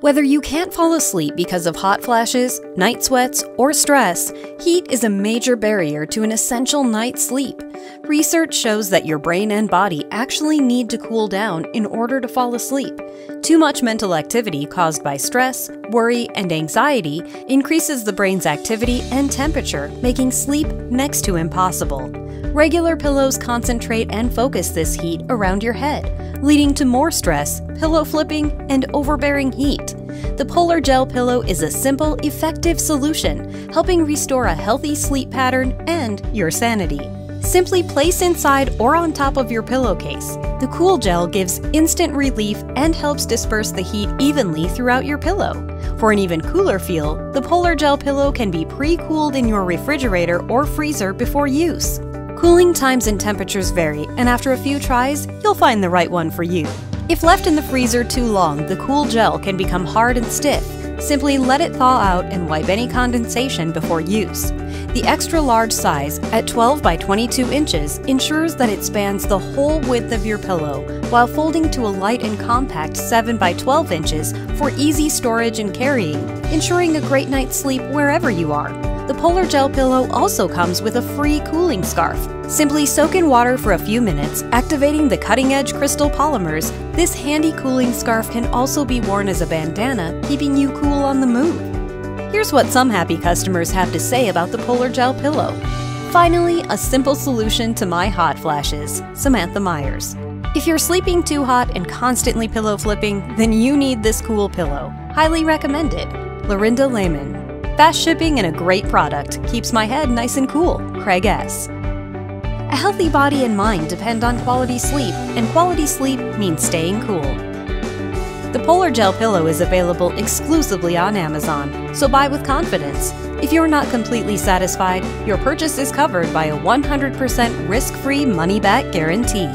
Whether you can't fall asleep because of hot flashes, night sweats, or stress, heat is a major barrier to an essential night's sleep. Research shows that your brain and body actually need to cool down in order to fall asleep. Too much mental activity caused by stress, worry, and anxiety increases the brain's activity and temperature, making sleep next to impossible. Regular pillows concentrate and focus this heat around your head, leading to more stress, pillow flipping, and overbearing heat. The PolarGel Pillow is a simple, effective solution, helping restore a healthy sleep pattern and your sanity. Simply place inside or on top of your pillowcase. The cool gel gives instant relief and helps disperse the heat evenly throughout your pillow. For an even cooler feel, the PolarGel Pillow can be pre-cooled in your refrigerator or freezer before use. Cooling times and temperatures vary, and after a few tries, you'll find the right one for you. If left in the freezer too long, the cool gel can become hard and stiff. Simply let it thaw out and wipe any condensation before use. The extra-large size, at 12 by 22 inches, ensures that it spans the whole width of your pillow, while folding to a light and compact 7 by 12 inches for easy storage and carrying, ensuring a great night's sleep wherever you are. The PolarGel Pillow also comes with a free cooling scarf. Simply soak in water for a few minutes, activating the cutting-edge crystal polymers. This handy cooling scarf can also be worn as a bandana, keeping you cool on the move. Here's what some happy customers have to say about the PolarGel Pillow. "Finally, a simple solution to my hot flashes." Samantha Myers. If you're sleeping too hot and constantly pillow flipping, then you need this cool pillow. Highly recommended. Lorinda Lehman. "Fast shipping and a great product. Keeps my head nice and cool." Craig S. A healthy body and mind depend on quality sleep, and quality sleep means staying cool. The PolarGel Pillow is available exclusively on Amazon, so buy with confidence. If you're not completely satisfied, your purchase is covered by a 100% risk-free money-back guarantee.